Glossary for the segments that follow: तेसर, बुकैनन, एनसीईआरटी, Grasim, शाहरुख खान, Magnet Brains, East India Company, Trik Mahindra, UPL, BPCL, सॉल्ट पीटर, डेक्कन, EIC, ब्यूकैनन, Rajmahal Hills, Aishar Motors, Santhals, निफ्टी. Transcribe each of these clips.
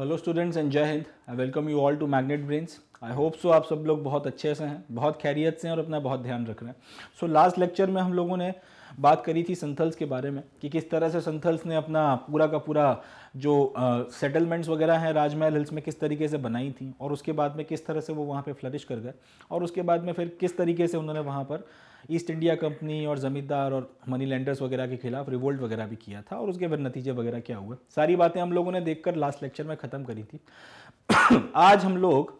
Hello students and जय Hind. I welcome you all to magnet brains. I hope so आप सब लोग बहुत अच्छे से हैं, बहुत खैरियत से हैं और अपना बहुत ध्यान रख रहे हैं। सो लास्ट लेक्चर में हम लोगों ने बात करी थी संथल्स के बारे में कि किस तरह से संथल्स ने अपना पूरा का पूरा जो सेटलमेंट्स वगैरह हैं राजमहल हिल्स में किस तरीके से बनाई थी और उसके बाद में किस तरह से वो वहाँ पर फ्लरिश कर गए और उसके बाद में फिर किस तरीके से उन्होंने वहाँ पर ईस्ट इंडिया कंपनी और ज़मींदार और मनी लेंडर्स वगैरह के खिलाफ रिवोल्ट वगैरह भी किया था और उसके फिर नतीजे वगैरह क्या हुए, सारी बातें हम लोगों ने देखकर लास्ट लेक्चर में ख़त्म करी थी। आज हम लोग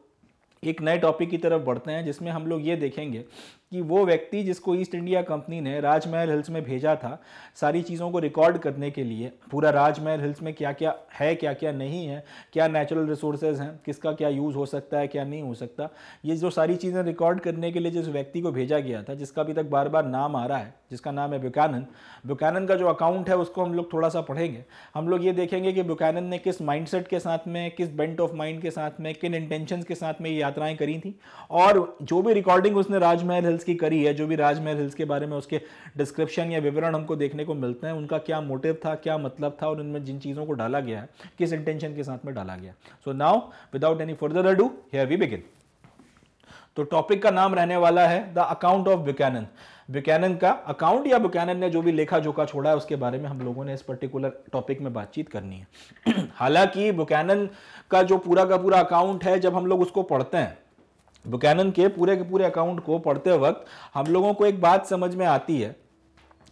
एक नए टॉपिक की तरफ बढ़ते हैं जिसमें हम लोग ये देखेंगे कि वो व्यक्ति जिसको ईस्ट इंडिया कंपनी ने राजमहल हिल्स में भेजा था सारी चीज़ों को रिकॉर्ड करने के लिए, पूरा राजमहल हिल्स में क्या क्या है, क्या क्या नहीं है, क्या नेचुरल रिसोर्सेज हैं, किसका क्या यूज़ हो सकता है, क्या नहीं हो सकता, ये जो सारी चीज़ें रिकॉर्ड करने के लिए जिस व्यक्ति को भेजा गया था, जिसका अभी तक बार बार नाम आ रहा है, जिसका नाम है ब्यूकैनन। ब्यूकैनन का जो अकाउंट है उसको हम लोग थोड़ा सा पढ़ेंगे। हम लोग ये देखेंगे कि ब्यूकैनन ने किस माइंडसेट के साथ में, किस बेंट ऑफ माइंड के साथ में, किन इंटेंशंस के साथ में ये यात्राएं करी थी और जो भी रिकॉर्डिंग उसने राजमहल हिल्स की करी है, जो भी राजमहल हिल्स के बारे में उसके डिस्क्रिप्शन या विवरण हमको देखने को मिलते हैं, उनका क्या मोटिव था, क्या मतलब था और उनमें जिन चीज़ों को डाला गया है किस इंटेंशन के साथ में डाला गया। So now without any further ado here we begin. तो टॉपिक का नाम रहने वाला है the account of ब्यूकैनन। ब्यूकैनन का अकाउंट या ब्यूकैनन ने जो भी लेखा जोखा छोड़ा है उसके बारे में हम लोगों ने इस पर्टिकुलर टॉपिक में बातचीत करनी है। हालांकि ब्यूकैनन का जो पूरा का पूरा अकाउंट है, जब हम लोग उसको पढ़ते हैं, ब्यूकैनन के पूरे अकाउंट को पढ़ते वक्त हम लोगों को एक बात समझ में आती है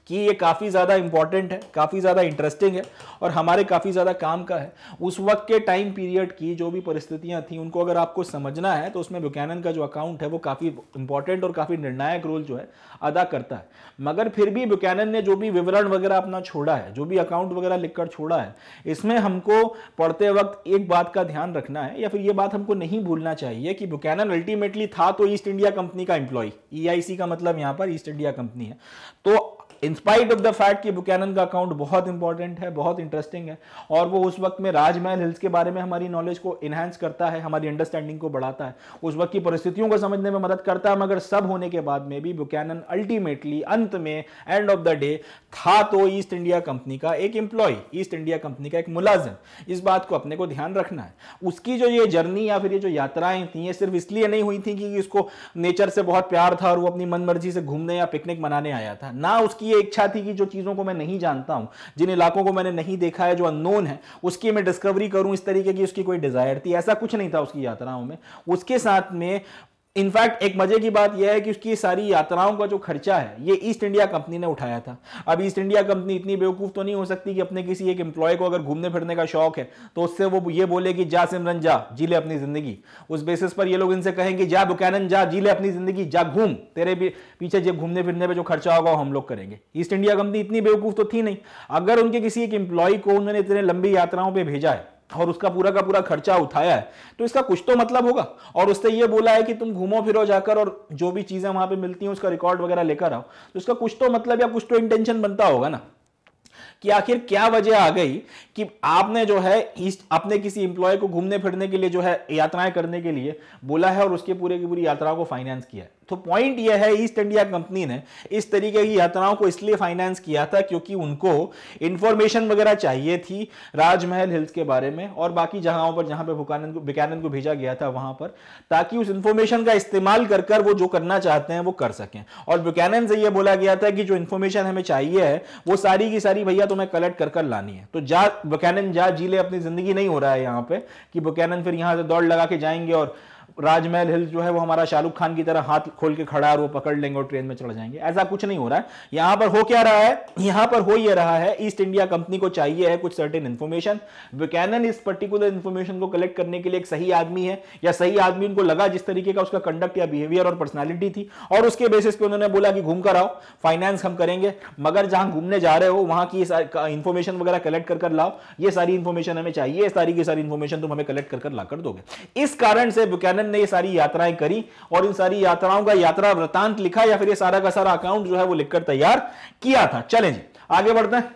कि ये काफ़ी ज़्यादा इम्पॉर्टेंट है, काफ़ी ज़्यादा इंटरेस्टिंग है और हमारे काफ़ी ज़्यादा काम का है। उस वक्त के टाइम पीरियड की जो भी परिस्थितियां थी उनको अगर आपको समझना है तो उसमें ब्यूकैनन का जो अकाउंट है वो काफ़ी इंपॉर्टेंट और काफ़ी निर्णायक रोल जो है अदा करता है। मगर फिर भी ब्यूकैनन ने जो भी विवरण वगैरह अपना छोड़ा है, जो भी अकाउंट वगैरह लिखकर छोड़ा है, इसमें हमको पढ़ते वक्त एक बात का ध्यान रखना है या फिर ये बात हमको नहीं भूलना चाहिए कि ब्यूकैनन अल्टीमेटली था तो ईस्ट इंडिया कंपनी का एम्प्लॉय। EIC का मतलब यहाँ पर ईस्ट इंडिया कंपनी है। तो in spite of the fact कि ब्यूकैनन का अकाउंट बहुत इंपॉर्टेंट है, बहुत इंटरेस्टिंग है और वो उस वक्त में राजमहल हिल्स के बारे में हमारी नॉलेज को इनहेंस करता है, हमारी अंडरस्टैंडिंग को बढ़ाता है, उस वक्त की परिस्थितियों को समझने में मदद करता है, मगर सब होने के बाद में भी ब्यूकैनन अल्टीमेटली अंत में एंड ऑफ द डे था तो ईस्ट इंडिया कंपनी का एक एम्प्लॉय, ईस्ट इंडिया कंपनी का एक मुलाजिम। इस बात को अपने को ध्यान रखना है। उसकी जो ये जर्नी या फिर ये जो यात्राएं थी ये सिर्फ इसलिए नहीं हुई थी कि उसको नेचर से बहुत प्यार था और वो अपनी मन मर्जी से घूमने या पिकनिक मनाने आया था ना। उसकी इच्छा थी कि जो चीजों को मैं नहीं जानता हूं, जिन इलाकों को मैंने नहीं देखा है, जो अननोन है, उसकी मैं डिस्कवरी करूं, इस तरीके की उसकी कोई डिजायर थी, ऐसा कुछ नहीं था उसकी यात्राओं में। उसके साथ में इनफैक्ट एक मजे की बात यह है कि उसकी सारी यात्राओं का जो खर्चा है ये ईस्ट इंडिया कंपनी ने उठाया था। अब ईस्ट इंडिया कंपनी इतनी बेवकूफ़ तो नहीं हो सकती कि अपने किसी एक एम्प्लॉय को अगर घूमने फिरने का शौक है तो उससे वो ये बोले कि जा सिमरन जा, जी ले अपनी जिंदगी। उस बेसिस पर ये लोग इनसे कहेंगे जा ब्यूकैनन जा, जी ले अपनी जिंदगी, जा घूम, तेरे भी पीछे जब घूमने फिरने पर जो खर्चा होगा वो हम लोग करेंगे। ईस्ट इंडिया कंपनी इतनी बेवकूफ़ तो थी नहीं। अगर उनके किसी एक एम्प्लॉय को उन्होंने इतने लंबी यात्राओं पर भेजा है और उसका पूरा का पूरा खर्चा उठाया है तो इसका कुछ तो मतलब होगा। और उससे ये बोला है कि तुम घूमो फिरो जाकर और जो भी चीजें वहां पे मिलती हैं उसका रिकॉर्ड वगैरह लेकर आओ, तो इसका कुछ तो मतलब या कुछ तो इंटेंशन बनता होगा ना कि आखिर क्या वजह आ गई कि आपने जो है अपने किसी एम्प्लॉय को घूमने फिरने के लिए जो है यात्राएं करने के लिए बोला है और उसके पूरे की पूरी यात्राओं को फाइनेंस किया है। तो पॉइंट यह है, ईस्ट इंडिया कंपनी ने इस तरीके की यात्राओं को इसलिए फाइनेंस किया था क्योंकि उनको इंफॉर्मेशन वगैरह चाहिए थी राजमहल हिल्स के बारे में और बाकी जगहों पर जहां पर ब्यूकैनन को भेजा गया था वहां पर, ताकि उस इंफॉर्मेशन का इस्तेमाल कर वो जो करना चाहते हैं वो कर सकें। और ब्यूकैनन से यह बोला गया था कि जो इंफॉर्मेशन हमें चाहिए है वो सारी की सारी भैया तो मैं कलेक्ट कर कर लानी है, तो जा ब्यूकैनन जा, जी ले अपनी जिंदगी नहीं हो रहा है यहां पे कि ब्यूकैनन फिर यहां से दौड़ लगा के जाएंगे और राजमहल हिल्स जो है वो हमारा शाहरुख खान की तरह हाथ खोल के खड़ा है और वो पकड़ लेंगे और ट्रेन में चढ़ जाएंगे। ऐसा कुछ नहीं हो रहा है। यहां पर हो क्या रहा है, यहां पर हो ये रहा है, ईस्ट इंडिया कंपनी को चाहिए है कुछ सर्टेन इन्फॉर्मेशन। ब्यूकैनन इस पर्टिकुलर इन्फॉर्मेशन को कलेक्ट करने के लिए एक सही आदमी है या सही आदमी उनको लगा जिस तरीके का उसका कंडक्ट या बिहेवियर और पर्सनैलिटी थी, और उसके बेसिस पे उन्होंने बोला कि घूम कर आओ, फाइनेंस हम करेंगे, मगर जहां घूमने जा रहे हो वहां की इन्फॉर्मेशन वगैरह कलेक्ट कर कर लाओ, ये सारी इन्फॉर्मेशन हमें चाहिए, सारी की सारी इन्फॉर्मेशन तुम हमें कलेक्ट कर कर ला कर दोगे। इस कारण से ब्यूकैनन ने ये सारी यात्राएं करी और इन सारी यात्राओं का यात्रा वृतांत लिखा या फिर ये सारा का सारा अकाउंट जो है वो लिखकर तैयार किया था। चलें जी आगे बढ़ते हैं।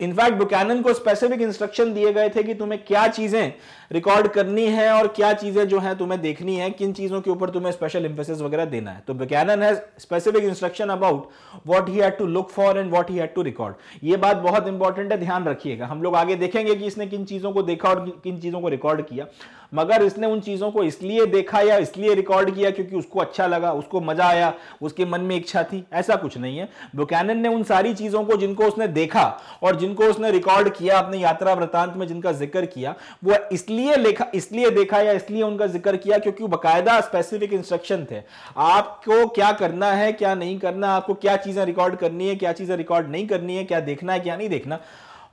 इनफैक्ट बुकैनन को स्पेसिफिक इंस्ट्रक्शन दिए गए थे कि तुम्हें क्या चीजें रिकॉर्ड करनी है और क्या चीजें जो है तुम्हें देखनी है, किन चीजों के ऊपर तुम्हें स्पेशल एम्फेसिस वगैरह देना है. तो बुकैनन है specific instruction about what he had to look for and what he had to record. ये बात बहुत इंपॉर्टेंट है, ध्यान रखिएगा. हम लोग आगे देखेंगे कि इसने किन चीजों को देखा और किन चीजों को रिकॉर्ड किया, मगर इसने उन चीजों को इसलिए देखा या इसलिए रिकॉर्ड किया क्योंकि उसको अच्छा लगा, उसको मजा आया, उसके मन में इच्छा थी, ऐसा कुछ नहीं है. बुकैनन ने उन सारी चीजों को जिनको उसने देखा और जिनको उसने रिकॉर्ड किया अपने यात्रा वृतांत में, जिनका जिक्र किया, वो इसलिए देखा या इसलिए उनका जिक्र किया क्योंकि बकायदा स्पेसिफिक इंस्ट्रक्शन थे. आपको क्या करना है, क्या नहीं करना, आपको क्या चीजें रिकॉर्ड करनी है, क्या चीजें रिकॉर्ड नहीं करनी है, क्या देखना है, क्या नहीं देखना,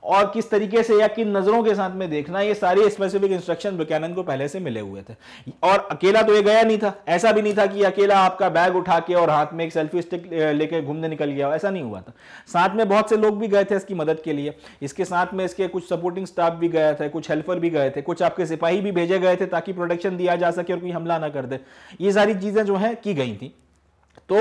और किस तरीके से या किन नजरों के साथ में देखना, ये सारे स्पेसिफिक इंस्ट्रक्शन बुकैनन को पहले से मिले हुए थे. और अकेला तो ये गया नहीं था, ऐसा भी नहीं था कि अकेला आपका बैग उठा के और हाथ में एक सेल्फी स्टिक लेके घूमने निकल गया, ऐसा नहीं हुआ था. साथ में बहुत से लोग भी गए थे इसकी मदद के लिए. इसके साथ में इसके कुछ सपोर्टिंग स्टाफ भी गया था, कुछ हेल्पर भी गए थे, कुछ आपके सिपाही भी भेजे गए थे ताकि प्रोटेक्शन दिया जा सके और कोई हमला ना कर दे. ये सारी चीजें जो है की गई थी. तो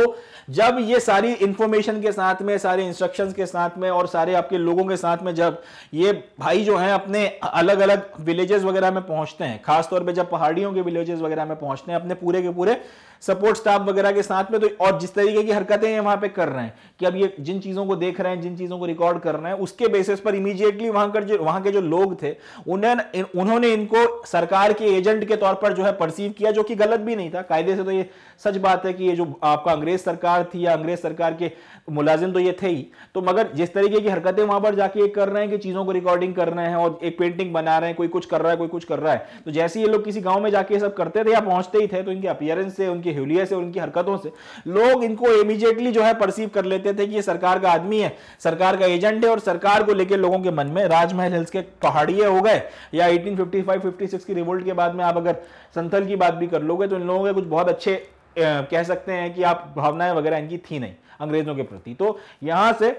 जब ये सारी इंफॉर्मेशन के साथ में, सारे इंस्ट्रक्शंस के साथ में और सारे आपके लोगों के साथ में जब ये भाई जो हैं अपने अलग अलग विलेजेस वगैरह में पहुंचते हैं, खासतौर पे जब पहाड़ियों के विलेजेस वगैरह में पहुंचते हैं अपने पूरे के पूरे सपोर्ट स्टाफ वगैरह के साथ में, तो और जिस तरीके की हरकतें ये वहां पे कर रहे हैं कि अब ये जिन चीजों को देख रहे हैं, जिन चीजों को रिकॉर्ड कर रहे हैं, उसके बेसिस पर इमीडिएटली वहां के जो लोग थे उन्होंने इनको सरकार के एजेंट के तौर पर जो है परसीव किया, जो कि गलत भी नहीं था कायदे से. तो ये सच बात है कि ये जो आपका अंग्रेज सरकार थी या अंग्रेज सरकार के मुलाजिम तो ये थे ही, तो मगर जिस तरीके की हरकतें वहां पर जाके कर रहे हैं कि चीजों को रिकॉर्डिंग कर रहे हैं और एक पेंटिंग बना रहे हैं, कोई कुछ कर रहा है, कोई कुछ कर रहा है, तो जैसे ये लोग किसी गांव में जाके सब करते थे या पहुंचते ही थे, तो इनके अपीयरेंस से, उनकी हुलिया से, उनकी हरकतों से लोग इनको इमीडिएटली जो है परसीव कर लेते थे कि ये सरकार का आदमी है, सरकार का एजेंट है, और सरकार को लेकर लोगों के मन में राजमहल हिल्स के पहाड़िए हो गए या 1855-56 की रिवोल्ट के बाद में आप अगर संथल की बात भी कर लोगे तो इन लोगों के कुछ बहुत अच्छे कह सकते हैं कि आप भावनाएं वगैरह इनकी थी नहीं अंग्रेजों के प्रति. तो यहां से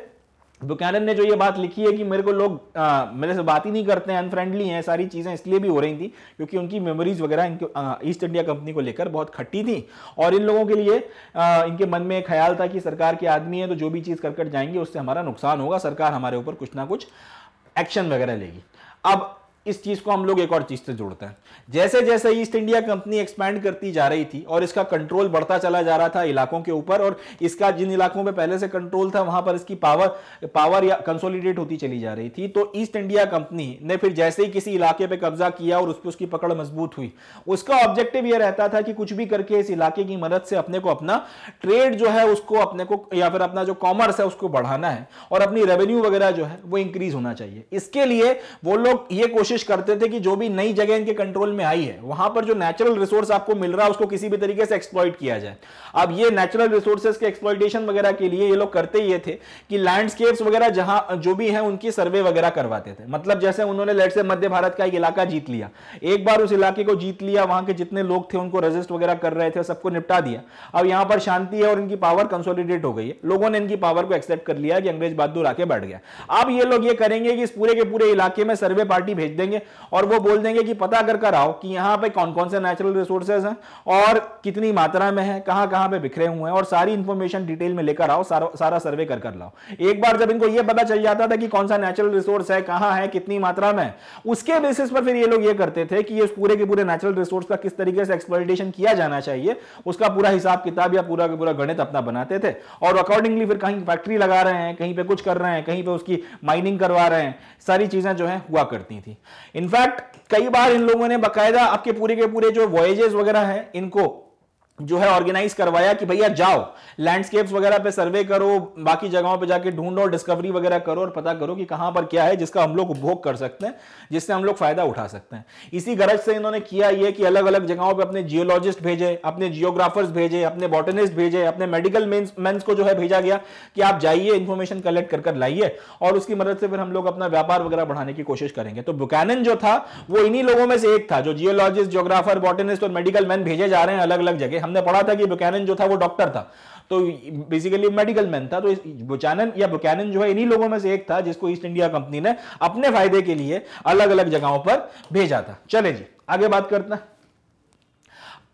बुकैनन ने जो ये बात लिखी है कि मेरे को लोग मेरे से बात ही नहीं करते हैं, अनफ्रेंडली हैं, सारी चीज़ें इसलिए भी हो रही थी क्योंकि उनकी मेमोरीज वगैरह इनके ईस्ट इंडिया कंपनी को लेकर बहुत खट्टी थी और इन लोगों के लिए इनके मन में एक ख्याल था कि सरकार के आदमी है तो जो भी चीज़ कर कर जाएंगे उससे हमारा नुकसान होगा, सरकार हमारे ऊपर कुछ ना कुछ एक्शन वगैरह लेगी. अब इस चीज को हम लोग एक और चीज से जोड़ते हैं. जैसे जैसे ईस्ट इंडिया कंपनी एक्सपैंड करती जा रही थी और इसका कंट्रोल बढ़ता चला जा रहा था इलाकों के ऊपर, और इसका जिन इलाकों में पहले से कंट्रोल था वहां पर इसकी पावर या कंसोलिडेट होती चली जा रही थी, तो ईस्ट इंडिया कंपनी ने फिर जैसे ही किसी इलाके पर कब्जा किया और उस पर उसकी पकड़ मजबूत हुई, उसका ऑब्जेक्टिव यह रहता था कि कुछ भी करके इस इलाके की मदद से अपने को अपना ट्रेड जो है उसको अपने को या फिर अपना जो कॉमर्स है उसको बढ़ाना है और अपनी रेवेन्यू वगैरह जो है वो इंक्रीज होना चाहिए. इसके लिए वो लोग ये कोशिश करते थे कि जो भी नई जगह इनके कंट्रोल में आई है वहां पर जो नेचुरल रिसोर्स आपको मिल रहा है उसको किसी भी तरीके से एक्सप्लॉइट किया जाए. अब ये नेचुरल रिसोर्सेज के एक्सप्लॉइटेशन वगैरह के लिए ये लोग करते ये थे कि लैंडस्केप्स वगैरह जहां जो भी है उनकी सर्वे वगैरह करवाते थे. मतलब जैसे उन्होंने लेट से मध्य भारत का एक इलाका जीत लिया, एक बार उस इलाके को जीत लिया, वहां के जितने लोग थे उनको रजिस्ट वगैरह कर रहे थे, सबको निपटा दिया. अब यहां पर शांति है और इनकी पावर कंसोलिडेट हो गई है, लोगों ने इनकी पावर को एक्सेप्ट कर लिया कि अंग्रेज बहादुर आके बैठ गया. अब ये लोग ये करेंगे कि इस पूरे के पूरे इलाके में सर्वे पार्टी भेज देंगे और वो बोल देंगे कि पता कर कराओ कि यहां पे कौन कौन से नेचुरल रिसोर्सेज हैं और कितनी मात्रा में है, कहां कहां पे बिखरे हुए हैं, और सारी इंफॉर्मेशन डिटेल में लेकर आओ, सारा सर्वे कर लाओ. एक बार जब इनको ये पता चल जाता था कि कौन सा नेचुरल रिसोर्स है, कहां है, कितनी मात्रा में, उसके बेसिस पर फिर ये लोग ये करते थे कि इस पूरे के पूरे नेचुरल रिसोर्स का किस तरीके से एक्सप्लॉइटेशन किया जाना चाहिए, उसका पूरा हिसाब किताब या पूरा का पूरा गणित अपना बनाते थे और अकॉर्डिंगली फिर कहीं फैक्ट्री लगा रहे हैं, कहीं पे कुछ कर रहे हैं, कहीं पे उसकी माइनिंग करवा रहे हैं, सारी चीजें जो है हुआ करती थी. इनफैक्ट कई बार इन लोगों ने बकायदा आपके पूरे के पूरे जो वॉयजेस वगैरह हैं इनको जो है ऑर्गेनाइज करवाया कि भैया जाओ लैंडस्केप्स वगैरह पे सर्वे करो, बाकी जगहों पे जाके ढूंढो, डिस्कवरी वगैरह करो और पता करो कि कहां पर क्या है जिसका हम लोग उपभोग कर सकते हैं, जिससे हम लोग फायदा उठा सकते हैं. इसी गरज से इन्होंने किया ये कि अलग अलग जगहों पे अपने जियोलॉजिस्ट भेजे, अपने जियोग्राफर्स भेजे, अपने बॉटनिस्ट भेजे, अपने मेडिकल मेंस को जो है भेजा गया कि आप जाइए, इन्फॉर्मेशन कलेक्ट कर लाइए और उसकी मदद से फिर हम लोग अपना व्यापार वगैरह बढ़ाने की कोशिश करेंगे. तो बुकैनन जो था वो इन्हीं लोगों में से एक था जो जियोलॉजिस्ट, जियोग्राफर, बॉटनिस्ट और मेडिकल मैन भेजे जा रहे हैं अलग अलग जगह. हमने पढ़ा था कि बुकैनन जो था वो डॉक्टर था, तो बेसिकली मेडिकल मैन था. तो बुकैनन जो है इन्हीं लोगों में से एक था जिसको ईस्ट इंडिया कंपनी ने अपने फायदे के लिए अलग अलग जगहों पर भेजा था. चले जी आगे बात करते हैं.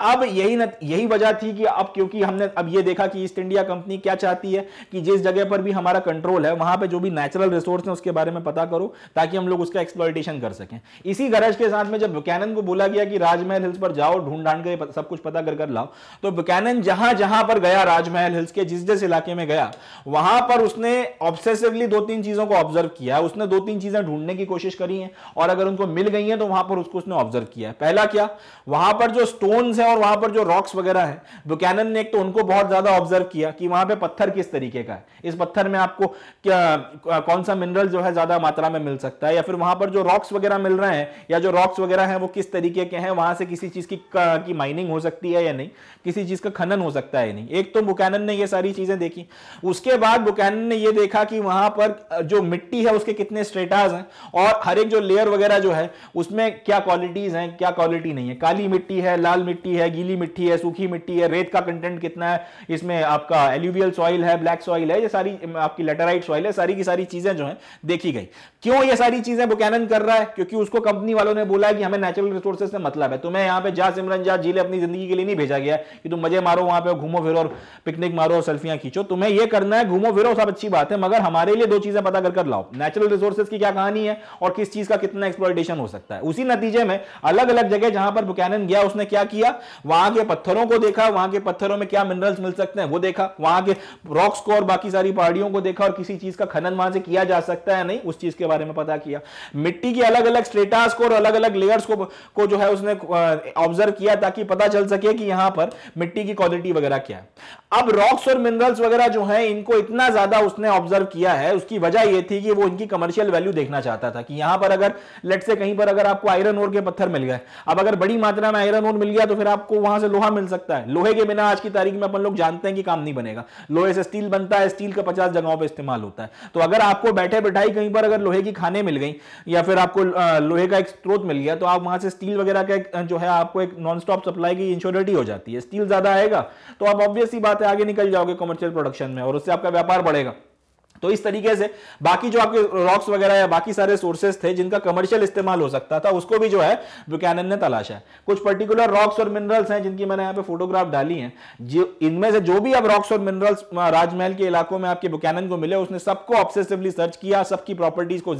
अब यही वजह थी कि अब क्योंकि हमने अब ये देखा कि ईस्ट इंडिया कंपनी क्या चाहती है कि जिस जगह पर भी हमारा कंट्रोल है वहां पे जो भी नेचुरल रिसोर्स है उसके बारे में पता करो ताकि हम लोग उसका एक्सप्लॉयटेशन कर सकें। इसी गरज के साथ में जब बुकैनन को बोला गया कि राजमहल हिल्स पर जाओ, ढूंढ ढांड के सब कुछ पता कर लाओ, तो बुकैनन जहां जहां पर गया राजमहल हिल्स के जिस इलाके में गया वहां पर उसने ऑब्सेसिवली दो तीन चीजों को ऑब्जर्व किया, उसने दो तीन चीजें ढूंढने की कोशिश करी है और अगर उनको मिल गई है तो वहां पर उसको उसने ऑब्जर्व किया है। पहला क्या, वहां पर जो स्टोन्स है और वहां पर जो रॉक्स वगैरह है, बुकैनन ने एक तो उनको बहुत ज्यादा ऑब्जर्व किया कि वहां पे पत्थर किस तरीके का है, इस पत्थर में आपको कौन सा मिनरल जो है ज्यादा मात्रा में मिल सकता है, या फिर वहां पर जो रॉक्स वगैरह मिल रहे हैं या जो रॉक्स वगैरह हैं वो किस तरीके के हैं, वहां से किसी चीज की माइनिंग हो सकती है या नहीं, किसी चीज का खनन हो सकता है या नहीं। एक तो बुकैनन ने यह सारी चीजें देखी। उसके बाद बुकैनन ने यह देखा कि वहां पर जो मिट्टी है उसके कितने स्ट्रेटाज हैं और हर एक जो लेयर वगैरह जो है उसमें क्या क्वालिटीज हैं क्या क्वालिटी नहीं है, काली मिट्टी है, लाल मिट्टी है, गीली मिट्टी है, सूखी मिट्टी है, रेत का कंटेंट कितना है, इसमें आपका एल्यूवियल सॉइल है, ब्लैक सॉइल है, ये सारी आपकी लेटराइट सॉइल है, सारी की सारी चीजें जो हैं देखी गई। क्यों ये सारी चीजें बुकैनन कर रहा है? क्योंकि उसको कंपनी वालों ने बोला है कि हमें नेचुरल रिसोर्सेज से मतलब है, तुम्हें यहां पे जा सिमरन जा जी ले अपनी जिंदगी के लिए नहीं भेजा गया कि तुम मजे मारो वहां पे, घूमो फिरो और पिकनिक मारो और सेल्फियां खींचो, तुम्हें यह करना है, घूमो फिरो सब अच्छी बात है मगर हमारे लिए दो चीजें पता कर लाओ, नेचुरल रिसोर्सेज की क्या कहानी है और किस चीज का कितना एक्सप्लॉयटेशन हो सकता है। उसी नतीजे में अलग अलग जगह जहां पर बुकैनन गया उसने क्या किया, वहां के पत्थरों को देखा, वहां के पत्थरों में क्या मिनरल्स मिल सकते हैं वो देखा, वहां के रॉक्स को और बाकी सारी पहाड़ियों को देखा और किसी चीज का खनन वहां से किया जा सकता है नहीं उस चीज के बारे में पता किया। मिट्टी के अलग अलग स्ट्रेटास को और अलग अलग लेयर्स को जो है उसने ऑब्जर्व किया ताकि पता चल सके कि यहां पर मिट्टी की क्वालिटी वगैरह क्या है। अब रॉक्स और मिनरल्स वगैरह जो है इनको इतना ज्यादा उसने ऑब्जर्व किया है, उसकी वजह यह थी कि वो इनकी कमर्शियल वैल्यू देखना चाहता था कि यहां पर अगर लेट से कहीं पर अगर आपको आयरन ओर के पत्थर मिल गए, अब अगर बड़ी मात्रा में आयरन ओर मिल गया तो फिर आपको वहां से लोहा मिल सकता है, लोहे के बिना आज की तारीख में अपन लोग जानते हैं कि काम नहीं बनेगा, लोहे से स्टील बनता है, स्टील का 50 जगहों पे इस्तेमाल होता है। तो अगर आपको बैठे बिठाई कहीं पर अगर लोहे की खाने मिल गई या फिर आपको लोहे का एक स्रोत मिल गया तो आप वहां से स्टील वगैरह का एक जो है आपको एक नॉन स्टॉप सप्लाई की इंश्योरिटी हो जाती है। स्टील ज्यादा आएगा तो आप ऑब्वियसली बात है आगे निकल जाओगे कमर्शियल प्रोडक्शन में और उससे आपका व्यापार बढ़ेगा। तो इस तरीके से बाकी जो आपके रॉक्स वगैरह या बाकी सारे सोर्सेस थे जिनका कमर्शियल इस्तेमाल हो सकता था उसको भी जो है बुकैनन ने तलाशा है। कुछ पर्टिकुलर रॉक्स और मिनरल्स हैं जिनकी मैंने यहाँ पे फोटोग्राफ डाली है, इनमें से जो भी अब रॉक्स और मिनरल्स राजमहल के इलाकों में आपके बुकैनन को मिले उसने सबको ऑब्सेसिवली सर्च किया, सबकी प्रॉपर्टीज को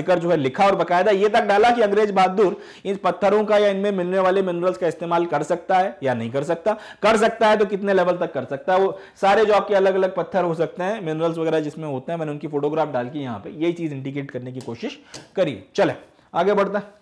जिक्र जो है लिखा और बकायदा ये तक डाला कि अंग्रेज बहादुर इन पत्थरों का या इनमें मिलने वाले मिनरल्स का इस्तेमाल कर सकता है या नहीं कर सकता, कर सकता है तो कितने लेवल तक कर सकता है। वो सारे जो आपके अलग अलग पत्थर हो सकते हैं, मिनरल्स वगैरह जिसमें होते हैं, मैंने उनकी फोटोग्राफ डाल के यहां पे यही चीज इंडिकेट करने की कोशिश करी। चले आगे बढ़ते हैं।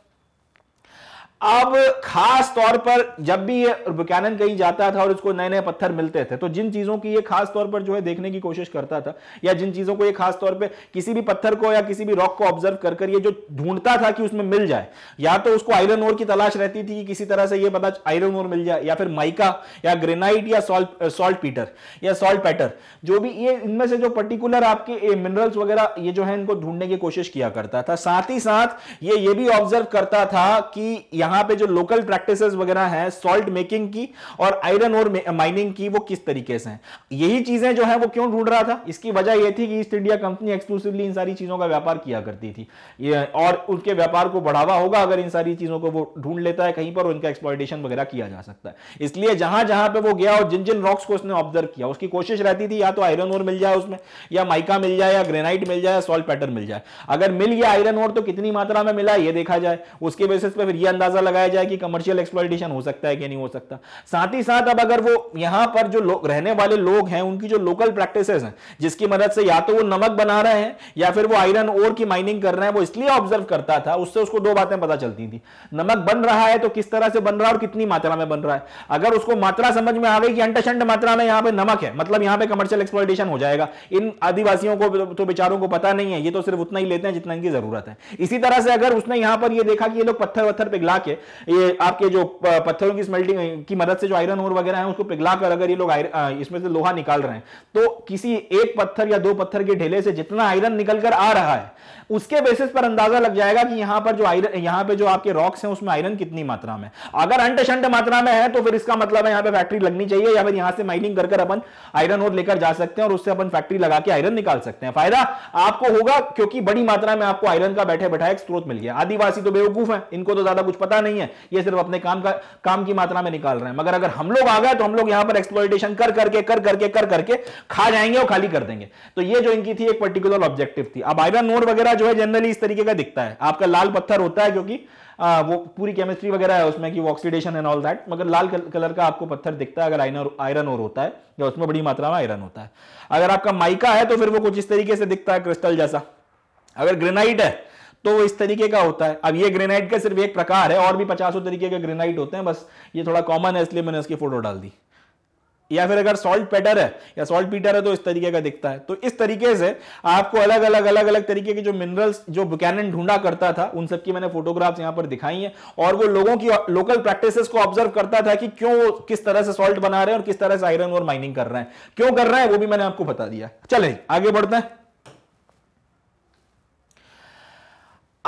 अब खास तौर पर जब भी ये बुकैनन कहीं जाता था और इसको नए नए पत्थर मिलते थे तो जिन चीजों की ये खास तौर पर जो है देखने की कोशिश करता था या जिन चीजों को ये खास तौर पे किसी भी पत्थर को या किसी भी रॉक को ऑब्जर्व कर कर ये जो ढूंढता था कि उसमें मिल जाए, या तो उसको आयरन ओर की तलाश रहती थी कि किसी तरह से ये पता आयरन ओर मिल जाए या फिर माइका या ग्रेनाइट या सॉल्ट पीटर या सॉल्ट पैटर, जो भी ये इनमें से जो पर्टिकुलर आपके मिनरल्स वगैरह ये जो है इनको ढूंढने की कोशिश किया करता था। साथ ही साथ ये भी ऑब्जर्व करता था कि यहां पे जो लोकल प्रैक्टिसेस वगैरह हैं सॉल्ट मेकिंग की और आयरन और माइनिंग की वो किस तरीके से हैं। यही चीजें जो है वो क्यों ढूंढ रहा था, इसकी वजह ये थी कि ईस्ट इंडिया कंपनी एक्सक्लूसिवली इन सारी चीजों का व्यापार किया करती थी और उनके व्यापार को बढ़ावा होगा अगर इन सारी चीजों को वो ढूंढ लेता है कहीं पर, उनका एक्सप्लॉयटेशन वगैरह किया जा सकता है। इसलिए जहां जहां पर वो गया और जिन जिन रॉक्स को उसने ऑब्जर्व किया उसकी कोशिश रहती थी या तो आयरन और मिल जाए उसमें, या माइका मिल जाए, या ग्रेनाइट मिल जाए, या सॉल्ट पैटर्न मिल जाए। अगर मिल गया आयरन और तो कितनी मात्रा में मिला ये देखा जाए, उसके बेसिस पर फिर यह अंदाजा लगाया जाए कि कमर्शियल एक्सप्लॉयटेशन हो सकता है कि नहीं हो सकता। साथ ही साथ अब अगर वो यहां पर जो रहने वाले लोग हैं उनकी जो लोकल प्रैक्टिसेस हैं जिसकी मदद से या तो वो नमक बना रहे हैं या फिर वो आयरन ओर की माइनिंग कर रहे हैं, वो इसलिए ऑब्जर्व करता था, उससे उसको दो बातें पता चलती थी, नमक बन रहा है तो किस तरह से बन रहा है और कितनी मात्रा में बन रहा है। अगर उसको मात्रा समझ में आ गई कि अंटशंट मात्रा में यहां पे नमक है मतलब यहां पे कमर्शियल एक्सप्लॉयटेशन हो जाएगा, इन आदिवासियों को तो बेचारों को पता नहीं है, ये तो सिर्फ उतना ही लेते हैं जितना इनकी जरूरत है। इसी तरह से अगर उसने यहां पर ये देखा कि ये लोग पत्थर वत्थर पिघला ये आपके जो पत्थरों की स्मेल्टिंग की मदद से जो आयरन ओर वगैरह है उसको पिघलाकर अगर ये लोग इसमें से लोहा निकाल रहे हैं तो किसी एक पत्थर या दो पत्थर के ढेले से जितना आयरन निकलकर आ रहा है उसके बेसिस पर अंदाजा लग जाएगा कि यहां पर जो आयरन, यहां पे जो आपके रॉक्स हैं उसमें आयरन कितनी मात्रा में। अगर अंटशंट मात्रा में है तो फिर इसका मतलब है यहां पे फैक्ट्री लगनी चाहिए, या फिर यहां से माइनिंग कर अपन आयरन और लेकर जा सकते हैं और उससे अपन फैक्ट्री लगा के आयरन निकाल सकते हैं। फायदा आपको होगा क्योंकि बड़ी मात्रा में आपको आयरन का बैठे बैठा एक स्रोत मिल गया। आदिवासी तो बेवकूफ है, इनको तो ज्यादा कुछ पता नहीं है, ये सिर्फ अपने काम की मात्रा में निकाल रहे हैं। मगर अगर हम लोग आ गए तो हम लोग यहां पर एक्सप्लॉयटेशन कर करके खा जाएंगे और खाली कर देंगे। तो ये जो इनकी थी एक पर्टिकुलर ऑब्जेक्टिव थी। अब आयरन ओर वगैरह जो है जनरली इस तरीके का दिखता है, आपका लाल पत्थर होता है क्योंकि वो पूरी केमिस्ट्री वगैरह है उसमें कि ऑक्सीडेशन एंड ऑल दैट, मगर लाल कलर का आपको पत्थर दिखता है अगर आयरन ओर होता है या उसमें बड़ी मात्रा में आयरन होता है। अगर आपका माइका है तो फिर वो कुछ इस तरीके से दिखता है, क्रिस्टल जैसा। अगर ग्रेनाइट है तो इस तरीके का होता है। अब ये ग्रेनाइट का सिर्फ एक प्रकार है, और भी 50 तरीके के ग्रेनाइट होते हैं, बस ये थोड़ा कॉमन है इसलिए मैंने इसकी फोटो डाल दी। या फिर अगर सॉल्ट पेटर है या सॉल्ट पीटर है तो इस तरीके का दिखता है। तो इस तरीके से आपको अलग अलग तरीके के जो मिनरल्स जो बुकैनन ढूंढा करता था उन सब की मैंने फोटोग्राफ्स यहां पर दिखाई हैं, और वो लोगों की लोकल प्रैक्टिसेस को ऑब्जर्व करता था कि क्यों वो किस तरह से सॉल्ट बना रहे हैं और किस तरह से आयरन और माइनिंग कर रहे हैं, क्यों कर रहे हैं वो भी मैंने आपको बता दिया। चले आगे बढ़ते हैं।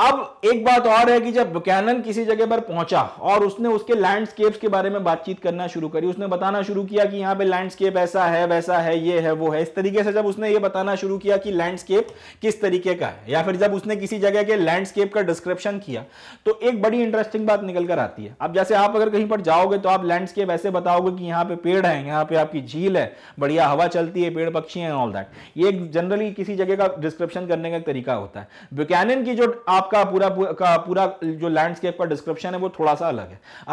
अब एक बात और है कि जब बुकैनन किसी जगह पर पहुंचा और उसने उसके लैंडस्केप्स के बारे में बातचीत करना शुरू करी, उसने बताना शुरू किया कि यहाँ पे लैंडस्केप ऐसा है, वैसा है, ये है, वो है। इस तरीके से जब उसने ये बताना शुरू किया कि लैंडस्केप किस तरीके का है, या फिर जब उसने किसी जगह के लैंडस्केप का डिस्क्रिप्शन किया तो एक बड़ी इंटरेस्टिंग बात निकल कर आती है। अब जैसे आप अगर कहीं पर जाओगे तो आप लैंडस्केप ऐसे बताओगे कि यहाँ पे पेड़ है, यहाँ पे आपकी झील है, बढ़िया हवा चलती है, पेड़ पक्षी है, ऑल दैट। ये जनरली किसी जगह का डिस्क्रिप्शन करने का तरीका होता है। बुकैनन की जो का पूरा जो लैंडस्केप का डिस्क्रिप्शन है वो थोड़ा सा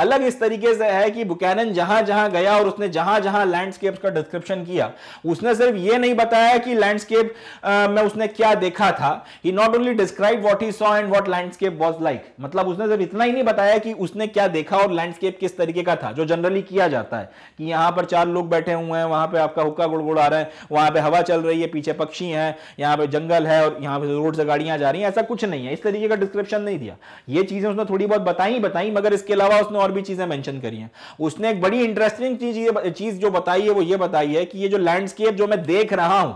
अलग इस तरीके से है कि बुकैनन जहां-जहां गया और उसने जहां-जहां लैंडस्केप्स का डिस्क्रिप्शन किया, उसने सिर्फ ये नहीं बताया कि लैंडस्केप में उसने क्या देखा था। He not only describe what he saw and what landscape was like. मतलब उसने सिर्फ इतना ही नहीं बताया कि उसने क्या देखा और लैंडस्केप किस तरीके का था, जो जनरली किया जाता है कि यहां पर चार लोग बैठे हुए हैं, वहां पे आपका हुक्का गुड़गुड़ आ रहा है, वहां पे हवा चल रही है, पीछे पक्षी हैं, यहां पे जंगल है और यहां पे रोड से गाड़ियां जा रही हैं, ऐसा कुछ नहीं है। इस तरीके का डिस्क्रिप्शन नहीं दिया। ये चीजें उसने थोड़ी बहुत बताई, मगर इसके अलावा उसने और भी चीजें मेंशन करी हैं। उसने एक बड़ी इंटरेस्टिंग चीज जो बताई है वो ये बताई है कि ये जो लैंडस्केप जो मैं देख रहा हूं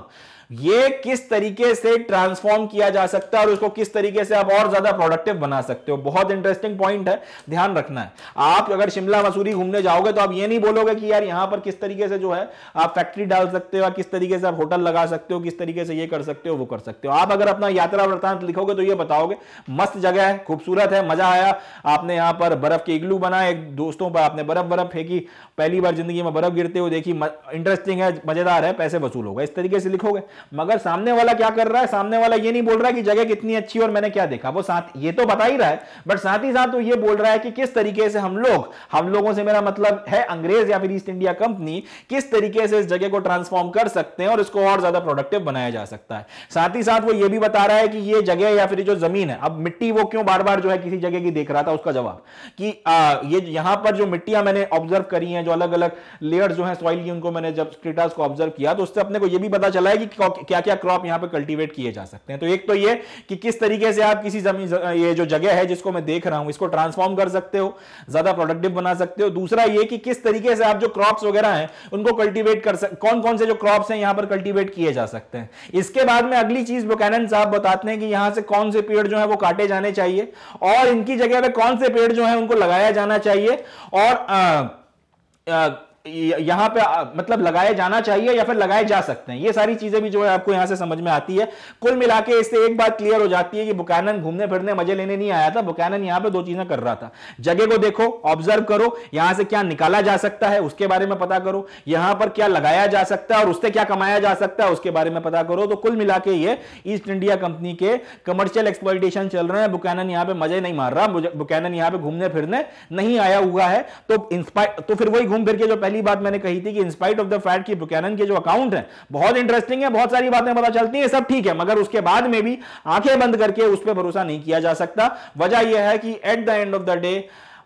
ये किस तरीके से ट्रांसफॉर्म किया जा सकता है और उसको किस तरीके से आप और ज्यादा प्रोडक्टिव बना सकते हो। बहुत इंटरेस्टिंग पॉइंट है, ध्यान रखना है। आप अगर शिमला मसूरी घूमने जाओगे तो आप ये नहीं बोलोगे कि यार यहां पर किस तरीके से जो है आप फैक्ट्री डाल सकते हो, किस तरीके से आप होटल लगा सकते हो, किस तरीके से ये कर सकते हो, वो कर सकते हो। आप अगर अपना यात्रा वृत्तांत लिखोगे तो ये बताओगे मस्त जगह है, खूबसूरत है, मजा आया, आपने यहां पर बर्फ के इग्लू बनाए, दोस्तों पर आपने बर्फ फेंकी, पहली बार जिंदगी में बर्फ गिरते हुए देखी, इंटरेस्टिंग है, मजेदार है, पैसे वसूल होगा, इस तरीके से लिखोगे। मगर सामने वाला क्या कर रहा है, सामने वाला ये नहीं बोल रहा है कि जगह कितनी अच्छी और मैंने क्या देखा। वो साथ ये तो बता ही रहा है, बट साथ ही साथ वो ये बोल रहा है कि किस तरीके से हम लोगों से मेरा मतलब है अंग्रेज या फिर ईस्ट इंडिया कंपनी, किस तरीके से इस जगह को ट्रांसफॉर्म कर सकते हैं और इसको और ज्यादा प्रोडक्टिव बनाया जा सकता है। साथ ही साथ वो ये भी बता रहा है कि ये जगह या फिर जो जमीन है, अब मिट्टी वो क्यों बार बार जो है किसी जगह की देख रहा था, उसका जवाब कि ये यहां पर जो मिट्टियां मैंने ऑब्जर्व करी है, जो अलग अलग लेयर्स जो है सॉइल की, उनको मैंने जब स्ट्रेटास को ऑब्जर्व किया तो उससे अपने को यह भी पता चला है कि क्या क्या क्रॉप यहां पे कल्टीवेट किए जा सकते हैं। तो एक तो ये कि किस तरीके से आप किसी जमीन ये जो जगह है जिसको मैं देख रहा हूं इसको ट्रांसफॉर्म कर सकते हो, ज्यादा प्रोडक्टिव बना सकते हो। दूसरा ये कि किस तरीके से आप जो क्रॉप्स वगैरह हैं उनको कल्टीवेट कर सकते, कौन-कौन से जो क्रॉप्स हैं यहां पर कल्टीवेट किए जा सकते हैं। इसके बाद में अगली चीज बुकैनन साहब बताते हैं कि यहां से कौन से पेड़ जो है वो काटे जाने चाहिए और इनकी जगह पे कौन से पेड़ जो है उनको लगाया जाना चाहिए और यहां पे मतलब लगाए जाना चाहिए या फिर लगाए जा सकते हैं। ये सारी चीजें भी जो है आपको यहां से समझ में आती है। कुल मिला के इससे एक बात क्लियर हो जाती है कि बुकैनन घूमने फिरने मजे लेने नहीं आया था। बुकैनन यहां पे दो चीजें कर रहा था, जगह को देखो, ऑब्जर्व करो, यहां से क्या निकाला जा सकता है उसके बारे में पता करो, यहां पर क्या लगाया जा सकता है और उससे क्या कमाया जा सकता है उसके बारे में पता करो। तो कुल मिला के ये ईस्ट इंडिया कंपनी के कमर्शियल एक्सप्लॉयटेशन चल रहे हैं। बुकैनन यहां पे मजे नहीं मार रहा, बुकैनन यहां पे घूमने फिरने नहीं आया हुआ है। तो फिर वही घूम फिर के जो पहली बात मैंने कही थी कि इंस्पाइट ऑफ द फैक्ट कि बुकैनन के जो अकाउंट हैं बहुत इंटरेस्टिंग है, बहुत सारी बातें पता चलती हैं, सब ठीक है, मगर उसके बाद में भी आंखें बंद करके उस पर भरोसा नहीं किया जा सकता। वजह यह है कि at the end of the day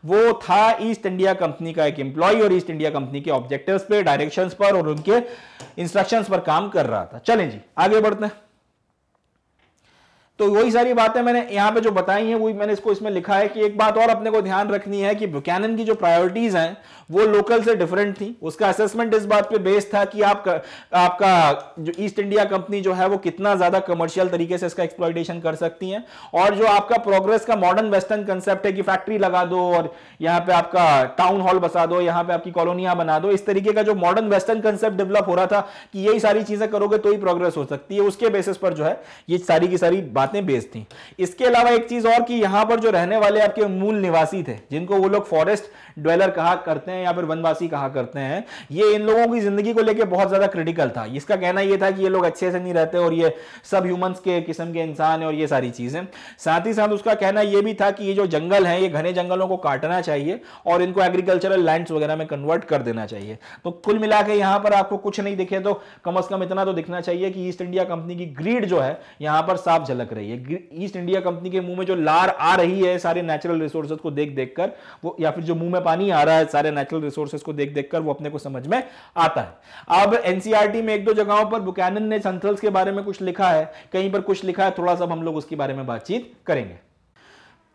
वो था ईस्ट इंडिया कंपनी का एक एम्प्लॉय और ईस्ट इंडिया कंपनी के ऑब्जेक्टिव्स पे, डायरेक्शंस पर और उनके इंस्ट्रक्शंस पर काम कर रहा था। चलें जी आगे बढ़ते हैं। तो वही सारी बातें मैंने यहाँ पे जो बताई हैं वही मैंने इसको इसमें लिखा है कि एक बात और अपने को ध्यान रखनी है कि बुकैनन की जो प्रायोरिटीज हैं वो लोकल से डिफरेंट थी। उसका असेसमेंट इस बात पे बेस्ड था कि आपका जो ईस्ट इंडिया कंपनी जो है वो कितना ज्यादा कमर्शियल तरीके से इसका एक्सप्लॉयटेशन कर सकती है, और जो आपका प्रोग्रेस का मॉडर्न वेस्टर्न कंसेप्ट है कि फैक्ट्री लगा दो और यहाँ पे आपका टाउन हॉल बसा दो, यहाँ पे आपकी कॉलोनियां बना दो, इस तरीके का जो मॉडर्न वेस्टर्न कंसेप्ट डेवलप हो रहा था कि यही सारी चीजें करोगे तो ही प्रोग्रेस हो सकती है, उसके बेसिस पर जो है ये सारी की सारी बातें बेस थी। इसके अलावा एक चीज और कि यहां पर जो रहने वाले आपके मूल निवासी थे, जिनको वो लोग फॉरेस्ट ड्वेलर कहा करते हैं या फिर वनवासी कहा करते हैं, ये इन लोगों की जिंदगी को लेके बहुत ज्यादा क्रिटिकल था। इसका कहना ये था कि ये लोग अच्छे से नहीं रहते और ये सब ह्यूमंस के किस्म के इंसान है और ये सारी चीजें। साथ ही साथ उसका कहना यह भी था कि ये जो जंगल है ये घने जंगलों को काटना चाहिए और इनको एग्रीकल्चरल लैंड्स वगैरह में कन्वर्ट कर देना चाहिए। तो कुल मिला के यहां पर आपको कुछ नहीं दिखे तो कम से कम इतना तो दिखना चाहिए कि ईस्ट इंडिया कंपनी की ग्रीड जो है यहां पर साफ झलक रही है। ईस्ट इंडिया कंपनी के मुंह में जो लार आ रही है सारे नेचुरल रिसोर्सेज को देख देख कर वो, या फिर जो मुंह में पानी आ रहा है सारे नेचुरल रिसोर्सेज को देख देख कर, वो अपने को समझ में आता है। अब एनसीईआरटी में एक दो जगहों पर बुकैनन ने संथल्स के बारे में कुछ लिखा है, कहीं पर कुछ लिखा है, थोड़ा सा हम लोग उसके बारे में बातचीत करेंगे।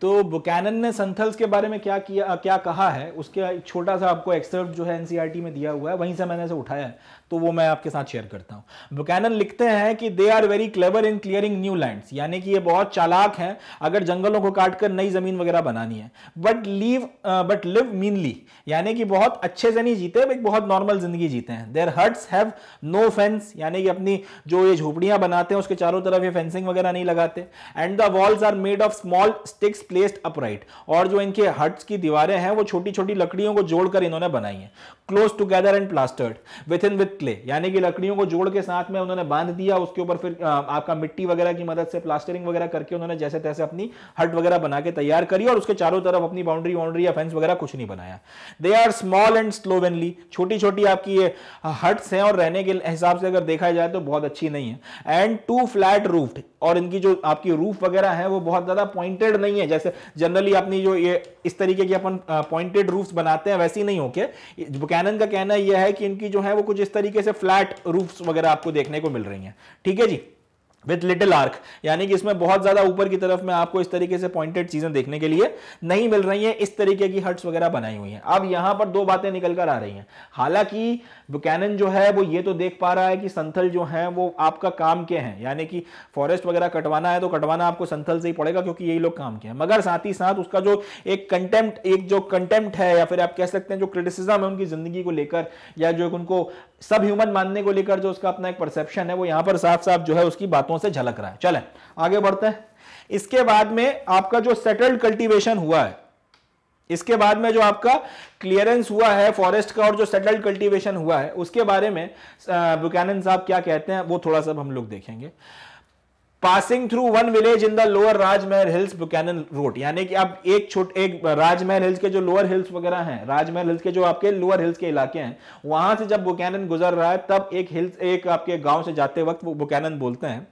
तो बुकैनन ने संथल्स के बारे में क्या कहा है उसका एक छोटा सा आपको एक्सर्प्ट जो है एनसीईआरटी में दिया हुआ है, वहीं से मैंने इसे उठाया है तो वो मैं आपके साथ शेयर करता हूं। बुकैनन लिखते हैं कि they are very clever in clearing new lands, यानी कि ये बहुत चालाक हैं अगर जंगलों को काटकर नई जमीन वगैरह बनानी है। बट लिव मीनली, यानी कि बहुत अच्छे से नहीं जीते, बहुत नॉर्मल जिंदगी जीते हैं। Their huts have no fence, यानी कि अपनी जो ये झोपड़ियां बनाते हैं उसके चारों तरफ ये फेंसिंग वगैरह नहीं लगाते। And the walls are made of small sticks placed upright, और जो इनके हट्स की दीवारें हैं वो छोटी छोटी लकड़ियों को जोड़कर इन्होंने बनाई हैं। Close together and plastered with in with clay, यानी कि लकड़ियों को जोड़ के साथ में उन्होंने बांध दिया, उसके ऊपर फिर आपका मिट्टी वगैरह की मदद से प्लास्टरिंग वगैरह करके उन्होंने जैसे तैसे अपनी हट वगैरह बना के तैयार करी और उसके चारों तरफ अपनी बाउंड्री या फेंस वगैरह कुछ नहीं बनाया। They are small and slovenly, छोटी छोटी आपकी ये हट्स हैं और रहने के हिसाब से अगर देखा जाए तो बहुत अच्छी नहीं है। एंड टू फ्लैट रूफ्ड, और इनकी जो आपकी रूफ वगैरह है वो बहुत ज्यादा पॉइंटेड नहीं है, जैसे जनरली अपनी जो ये इस तरीके की अपन पॉइंटेड रूफ्स बनाते हैं वैसी नहीं होके। बुकैनन का कहना यह है कि इनकी जो है वो कुछ इस तरीके से फ्लैट रूफ्स वगैरह आपको देखने को मिल रही हैं। ठीक है जी, विथ लिटिल आर्क, यानी कि इसमें बहुत ज्यादा ऊपर की तरफ में आपको इस तरीके से पॉइंटेड चीजें देखने के लिए नहीं मिल रही हैं, इस तरीके की हट्स वगैरह बनाई हुई हैं। अब यहां पर दो बातें निकल कर आ रही हैं। हालांकि बुकैनन जो है वो ये तो देख पा रहा है कि संथल जो है वो आपका काम के हैं, यानी कि फॉरेस्ट वगैरह कटवाना है तो कटवाना आपको संथल से ही पड़ेगा क्योंकि यही लोग काम के हैं, मगर साथ ही साथ उसका जो एक जो कंटेम्प्ट है या फिर आप कह सकते हैं जो क्रिटिसिज्म है उनकी जिंदगी को लेकर या जो उनको सब ह्यूमन मानने को लेकर जो उसका अपना एक परसेप्शन है वो यहां पर साफ साफ जो है उसकी बातों से झलक रहा है। चलें आगे बढ़ते हैं। इसके बाद में आपका जो सेटल्ड कल्टीवेशन हुआ है, इसके बाद में जो आपका क्लियरेंस हुआ है फॉरेस्ट का और जो सेटल्ड कल्टीवेशन हुआ है उसके बारे में बुकैनन साहब क्या कहते हैं वो थोड़ा सा हम लोग देखेंगे। Passing through one village in the lower Rajmahal hills बुकैनन road, यानी कि आप एक राजमहल हिल्स के जो लोअर हिल्स वगैरह हैं, राजमहल हिल्स के जो आपके लोअर हिल्स के इलाके हैं वहां से जब बुकैनन गुजर रहा है तब एक आपके गांव से जाते वक्त वो बुकैनन बोलते हैं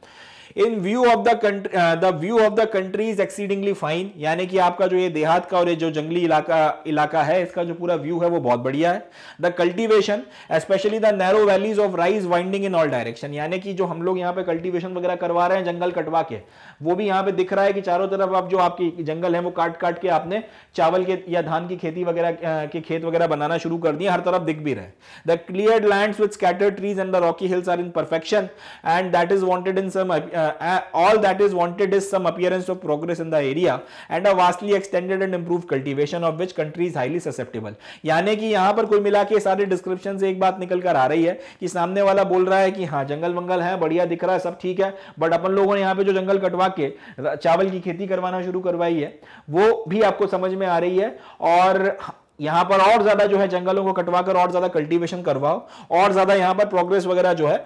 in view of the country, the view of the country is exceedingly fine, यानी कि आपका जो ये देहात का और ये जो जंगली इलाका है इसका जो पूरा व्यू है वो बहुत बढ़िया है। The cultivation specially the narrow valleys of rice winding in all direction, यानी कि जो हम लोग यहाँ पे कल्टीवेशन वगैरह करवा रहे हैं जंगल कटवा के, वो भी यहाँ पे दिख रहा है कि चारों तरफ आप जो आपकी जंगल है वो काट काट के आपने चावल के या धान की खेती वगैरह के खेत वगैरह बनाना शुरू कर दिए, हर तरफ दिख भी रहे। The cleared lands with scattered trees and the rocky hills are in perfection and that is wanted in some all that is wanted is some appearance of progress in the area and a vastly extended and improved cultivation of which country is highly susceptible। यानी कि यहाँ पर कुल मिला के सारे description से एक बात निकल कर आ रही है कि सामने वाला बोल रहा है कि हाँ जंगल वंगल है, बढ़िया दिख रहा है, सब ठीक है, बट अपन लोगों ने यहाँ पे जो जंगल कटवा के चावल की खेती करवाना शुरू करवाई है वो भी आपको समझ में आ रही है, और यहाँ पर और ज्यादा जो है जंगलों को कटवाकर और ज्यादा कल्टीवेशन करवाओ और ज्यादा यहाँ पर प्रोग्रेस वगैरह जो है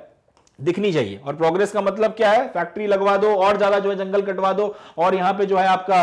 दिखनी चाहिए। और प्रोग्रेस का मतलब क्या है, फैक्ट्री लगवा दो और ज्यादा जो है जंगल कटवा दो और यहाँ पे जो है आपका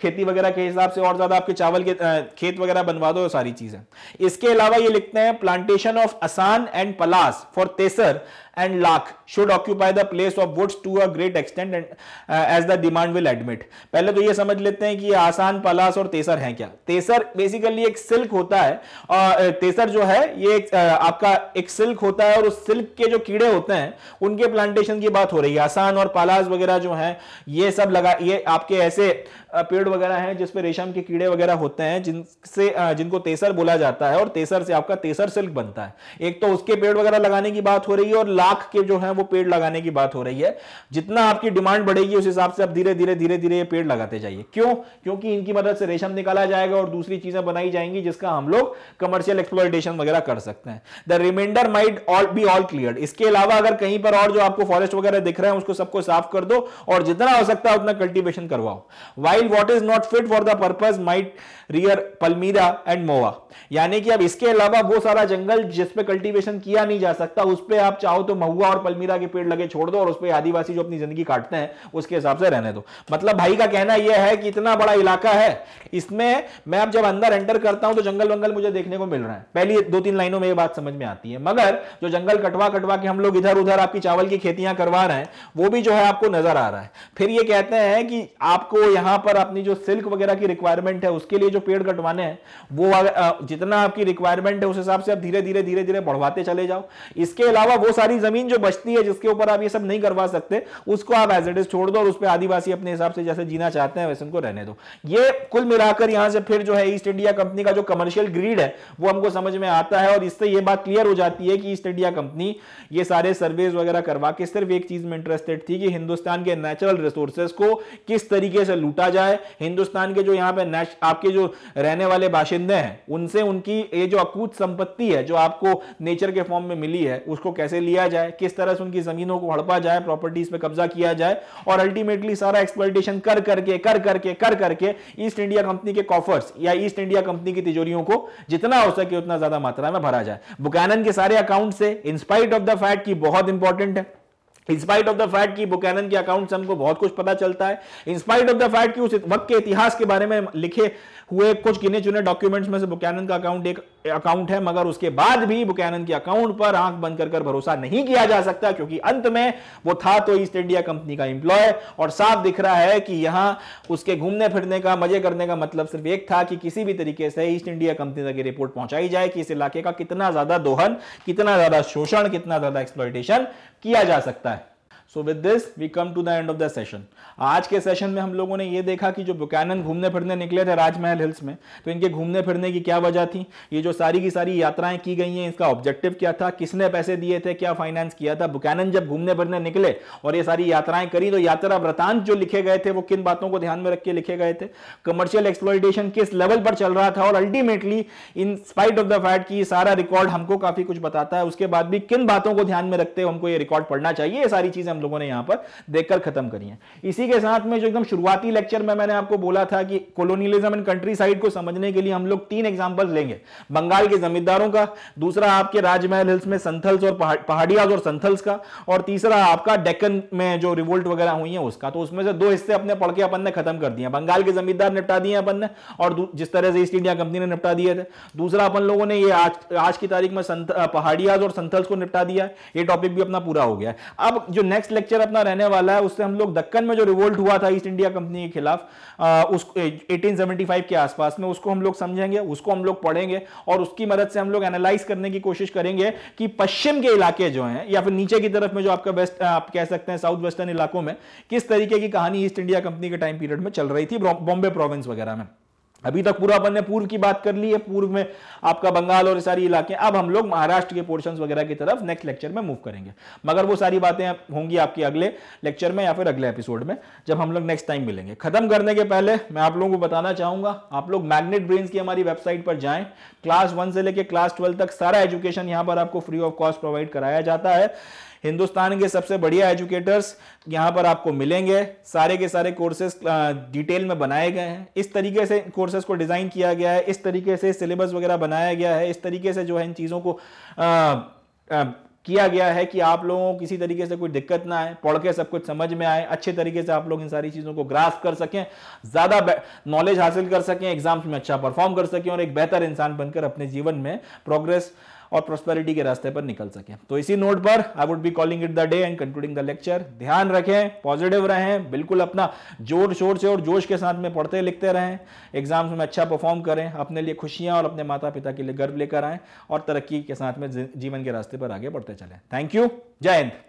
खेती वगैरह के हिसाब से और ज्यादा आपके चावल के खेत वगैरह बनवा दो, सारी चीजें। इसके अलावा ये लिखते हैं plantation of asan and palas for तेसर and lakh should occupy the place of woods to a great extent and as the demand will admit. पहले तो ये समझ लेते हैं कि आसान, पलाश और तेसर हैं क्या। तेसर बेसिकली एक सिल्क होता है और तेसर जो है ये आपका एक सिल्क होता है और उस सिल्क के जो कीड़े होते हैं उनके प्लांटेशन की बात हो रही है। आसान और पलाश वगैरह जो है ये सब लगा, ये आपके ऐसे पेड़ वगैरह हैं जिसपे रेशम के कीड़े वगैरह होते हैं जिनसे जिनको तेसर बोला जाता है और तेसर से आपका तेसर सिल्क बनता है। एक तो उसके पेड़ वगैरह लगाने की बात हो रही है और लाख के जो है वो पेड़ लगाने की बात हो रही है। जितना आपकी डिमांड बढ़ेगी उस हिसाब से आप धीरे धीरे धीरे धीरे ये पेड़ लगाते जाइए। क्यों? क्योंकि इनकी मदद से रेशम निकाला जाएगा और दूसरी चीजें बनाई जाएंगी जिसका हम लोग कमर्शियल एक्सप्लॉयटेशन वगैरह कर सकते हैं। The remainder might all be all clear. इसके अलावा अगर कहीं पर और जो आपको फॉरेस्ट वगैरह दिख रहे हैं उसको सबको साफ कर दो और जितना हो सकता है उतना कल्टीवेशन करवाओ। While what is not fit for the purpose might rear palmyra and mowa. यानी कि अब इसके अलावा वो सारा जंगल जिसपे कल्टीवेशन किया नहीं जा सकता उस पे आप चाहो तो महुआ और पलमीरा के पेड़ लगे छोड़ दो और उस पे आदिवासी जो अपनी जिंदगी काटते हैं उसके हिसाब से रहने दो। मतलब भाई का कहना यह है कि इतना बड़ा इलाका है, इसमें मैं अब जब अंदर एंटर करता हूं तो जंगल वंगल मुझे देखने को मिल रहा है। पहली दो तीन लाइनों में यह बात समझ में आती है, मगर जो जंगल कटवा कटवा के हम लोग इधर उधर आपकी चावल की खेतियां करवा रहे हैं वो भी जो है आपको नजर आ रहा है। फिर ये कहते हैं कि आपको यहां पर अपनी जो सिल्क वगैरह की रिक्वायरमेंट है उसके लिए जो पेड़ कटवाने हैं वो जितना आपकी रिक्वायरमेंट है उस हिसाब से आप धीरे धीरे धीरे धीरे बढ़वाते चले जाओ। इसके अलावा वो सारी जमीन जो बचती है जिसके ऊपर आप ये सब नहीं करवा सकते उसको आप एज इट इज छोड़ दो और उस पे आदिवासी अपने हिसाब से जैसे जीना चाहते हैं वैसे उनको रहने दो। ये कुल मिलाकर यहां से फिर जो है ईस्ट इंडिया कंपनी का जो कमर्शियल ग्रीड है वो हमको समझ में आता है और इससे ये बात क्लियर हो जाती है कि ईस्ट इंडिया कंपनी ये सारे सर्वेज वगैरह करवा के सिर्फ एक चीज में इंटरेस्टेड थी कि हिंदुस्तान के नेचुरल रिसोर्सेज को किस तरीके से लूटा जाए। हिंदुस्तान के जो यहाँ पे आपके जो रहने वाले बाशिंदे हैं उनसे उनकी ये जो अकूत संपत्ति है जो आपको नेचर के फॉर्म में मिली है उसको कैसे लिया जाए, किस तरह से उनकी जमीनों को हड़पा जाए, प्रॉपर्टीज पे कब्जा किया जाए और अल्टीमेटली सारा एक्सप्लॉयटेशन कर करके ईस्ट इंडिया कंपनी के कॉफर्स या ईस्ट इंडिया कंपनी की तिजोरियों को जितना हो सके उतना ज्यादा मात्रा में भरा जाए। बुकैनन के सारे अकाउंट से इंस्पाइट ऑफ द फैक्ट की बहुत इंपॉर्टेंट है, इंस्पाइट ऑफ द फैक्ट कि बुकैनन के अकाउंट से हमको बहुत कुछ पता चलता है, इंस्पाइट ऑफ द फैक्ट कि उस वक्त के इतिहास के बारे में लिखे हुए कुछ गिने चुने डॉक्यूमेंट्स में से बुकैनन का अकाउंट एक अकाउंट है, मगर उसके बाद भी बुकैनन के अकाउंट पर आंख बंद कर भरोसा नहीं किया जा सकता क्योंकि अंत में वो था तो ईस्ट इंडिया कंपनी का एम्प्लॉय और साफ दिख रहा है कि यहां उसके घूमने फिरने का मजे करने का मतलब सिर्फ एक था कि किसी भी तरीके से ईस्ट इंडिया कंपनी तक रिपोर्ट पहुंचाई जाए कि इस इलाके का कितना ज्यादा दोहन, कितना ज्यादा शोषण, कितना ज्यादा एक्सप्लॉयटेशन किया जा सकता है। So with this we come to the end of the session. आज के सेशन में हम लोगों ने ये देखा कि जो बुकैनन घूमने फिरने निकले थे राजमहल हिल्स में तो इनके घूमने फिरने की क्या वजह थी, ये जो सारी की सारी यात्राएं की गई हैं इसका ऑब्जेक्टिव क्या था, किसने पैसे दिए थे, क्या फाइनेंस किया था। बुकैनन जब घूमने फिरने निकले और ये सारी यात्राएं करी तो यात्रा वृतांत जो लिखे गए थे वो किन बातों को ध्यान में रख के लिखे गए थे, कमर्शियल एक्सप्लॉयटेशन किस लेवल पर चल रहा था और ultimately in spite of the fact कि सारा रिकॉर्ड हमको काफी कुछ बताता है उसके बाद भी किन बातों को ध्यान में रखते हुए हमको ये रिकॉर्ड पढ़ना चाहिए, ये सारी चीजें लोगों ने यहां पर देखकर खत्म करी है। इसी के साथ में जो एकदम शुरुआती लेक्चर में मैंने आपको बोला था कि कॉलोनियलिज्म एंड कंट्री साइड को समझने के लिए हम लोग तीन एग्जांपल्स लेंगे, बंगाल के जमींदारों का, दूसरा आपके राजमहल हिल्स में संथल्स और पहाड़ियाज और संथल्स का, और तीसरा आपका डेक्कन में जो रिवोल्ट वगैरह हुई है उसका। तो उसमें से दो हिस्से अपने पढ़ के अपन ने खत्म कर दिया, बंगाल के जमींदार निपटा दिए अपन ने और जिस तरह से ईस्ट इंडिया कंपनी ने निपटा दिए थे, दूसरा अपन लोगों ने ये आज की तारीख में पहाड़ियाज और संथल्स को निपटा दिया, ये टॉपिक भी अपना पूरा हो गया। अब जो नेक्स्ट लेक्चर अपना रहने वाला है उससे हम लोग दक्कन में जो रिवोल्ट हुआ था ईस्ट इंडिया कंपनी के खिलाफ 1875 के आसपास में उसको हम लोग समझेंगे, उसको हम लोग पढ़ेंगे और उसकी मदद से हम लोग एनालाइज करने की कोशिश करेंगे कि पश्चिम के इलाके जो हैं या फिर नीचे की तरफ में जो आपका वेस्ट आप कह सकते हैं साउथ वेस्टर्न इलाकों में किस तरीके की कहानी ईस्ट इंडिया कंपनी के टाइम पीरियड में चल रही थी बॉम्बे प्रोविंस वगैरह में। अभी तक पूरा अपन ने पूर्व की बात कर ली है, पूर्व में आपका बंगाल और सारी इलाके, अब हम लोग महाराष्ट्र के पोर्शंस वगैरह की तरफ नेक्स्ट लेक्चर में मूव करेंगे, मगर वो सारी बातें होंगी आपकी अगले लेक्चर में या फिर अगले एपिसोड में जब हम लोग नेक्स्ट टाइम मिलेंगे। खत्म करने के पहले मैं आप लोगों को बताना चाहूंगा आप लोग मैग्नेट ब्रेन्स की हमारी वेबसाइट पर जाएं, क्लास 1 से लेकर क्लास 12 तक सारा एजुकेशन यहाँ पर आपको फ्री ऑफ कॉस्ट प्रोवाइड कराया जाता है। हिंदुस्तान के सबसे बढ़िया एजुकेटर्स यहां पर आपको मिलेंगे, सारे के सारे कोर्सेज डिटेल में बनाए गए हैं, इस तरीके से कोर्सेज को डिजाइन किया गया है, इस तरीके से सिलेबस वगैरह बनाया गया है, इस तरीके से जो है इन चीजों को किया गया है कि आप लोगों को किसी तरीके से कोई दिक्कत ना आए, पढ़ के सब कुछ समझ में आए, अच्छे तरीके से आप लोग इन सारी चीज़ों को ग्रास्प कर सकें, ज़्यादा नॉलेज हासिल कर सकें, एग्जाम्स में अच्छा परफॉर्म कर सकें और एक बेहतर इंसान बनकर अपने जीवन में प्रोग्रेस और प्रोस्पेरिटी के रास्ते पर निकल सके। तो इसी नोट पर I would be calling it the day and concluding the lecture. ध्यान रखें, पॉजिटिव रहें, बिल्कुल अपना जोर शोर से और जोश के साथ में पढ़ते लिखते रहें, एग्जाम्स में अच्छा परफॉर्म करें, अपने लिए खुशियां और अपने माता पिता के लिए गर्व लेकर आएं और तरक्की के साथ में जीवन के रास्ते पर आगे बढ़ते चलें। थैंक यू, जय हिंद।